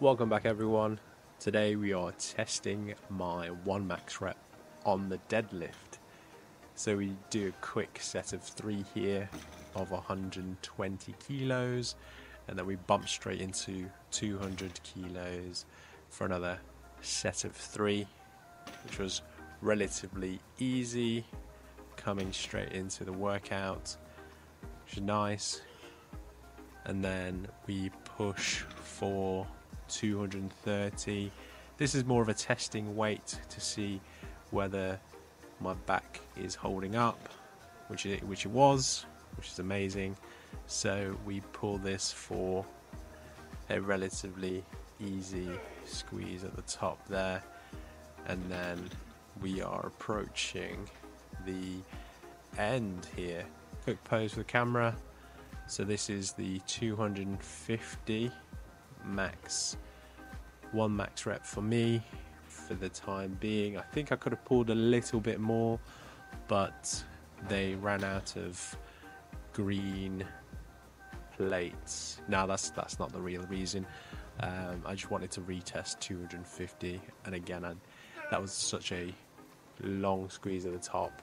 Welcome back everyone. Today we are testing my 1 max rep on the deadlift. So we do a quick set of 3 here of 120 kilos and then we bump straight into 200 kilos for another set of 3, which was relatively easy, coming straight into the workout, which is nice. And then we push for 230. This is more of a testing weight to see whether my back is holding up, which it was, which is amazing. So we pull this for a relatively easy squeeze at the top there, and then we are approaching the end here. Quick pose for the camera. So this is the 250 max, 1 max rep for me for the time being. I think I could have pulled a little bit more, but they ran out of green plates. Now that's not the real reason. I just wanted to retest 250, and again, that was such a long squeeze at the top.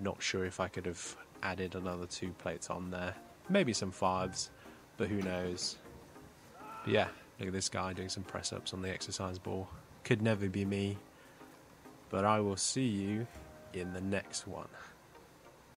Not sure if I could have added another 2 plates on there, maybe some 5s, but who knows. But yeah, look at this guy doing some press ups on the exercise ball. Could never be me, but I will see you in the next one.